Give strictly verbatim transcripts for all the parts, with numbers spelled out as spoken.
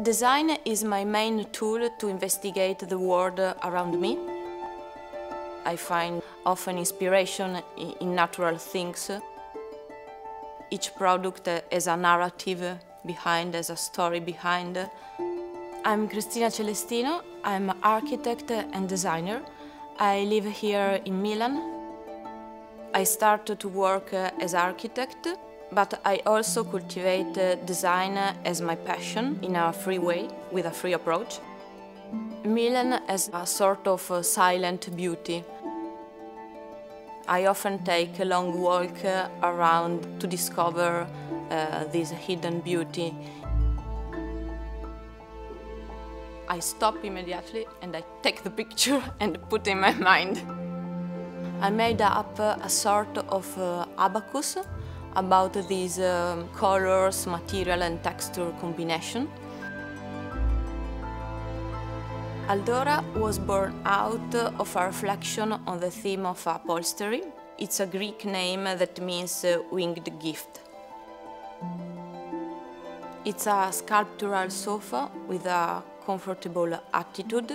Design is my main tool to investigate the world around me. I find often inspiration in natural things. Each product has a narrative behind, has a story behind. I'm Cristina Celestino, I'm an architect and designer. I live here in Milan. I started to work as architect, but I also cultivate design as my passion in a free way, with a free approach. Milan has a sort of silent beauty. I often take a long walk around to discover uh, this hidden beauty. I stop immediately and I take the picture and put it in my mind. I made up a sort of abacus about these um, colors, material and texture combination. Aldora was born out of a reflection on the theme of upholstery. It's a Greek name that means winged gift. It's a sculptural sofa with a comfortable attitude.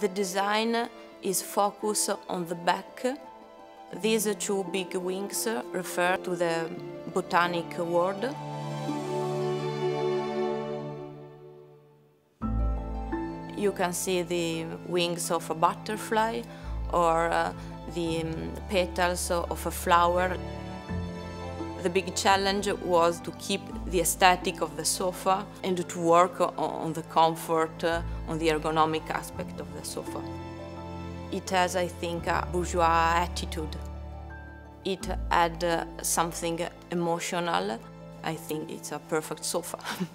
The design is focused on the back. These two big wings refer to the botanic world. You can see the wings of a butterfly or uh, the petals of a flower. The big challenge was to keep the aesthetic of the sofa and to work on the comfort, uh, on the ergonomic aspect of the sofa. It has, I think, a bourgeois attitude. It had uh, something emotional. I think it's a perfect sofa.